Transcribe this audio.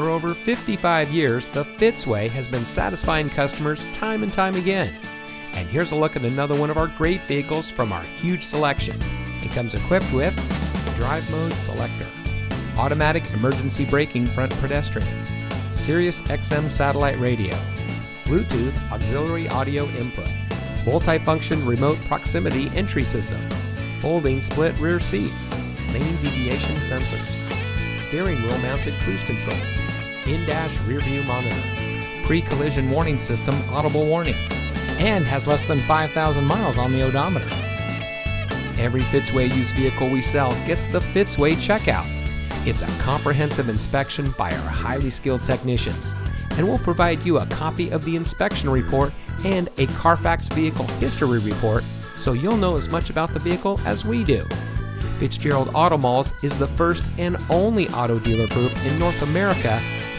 For over 55 years, the Fitzway has been satisfying customers time and time again. And here's a look at another one of our great vehicles from our huge selection. It comes equipped with Drive Mode Selector, Automatic Emergency Braking Front Pedestrian, Sirius XM Satellite Radio, Bluetooth Auxiliary Audio Input, Multifunction Remote Proximity Entry System, Folding Split Rear Seat, Lane Deviation Sensors, Steering Wheel Mounted Cruise Control, In-Dash Rear View Monitor, Pre-Collision Warning System Audible Warning, and has less than 5,000 miles on the odometer. Every Fitzway used vehicle we sell gets the Fitzway Checkout. It's a comprehensive inspection by our highly skilled technicians, and we'll provide you a copy of the inspection report and a Carfax Vehicle History Report, so you'll know as much about the vehicle as we do. Fitzgerald Auto Malls is the first and only auto dealer group in North America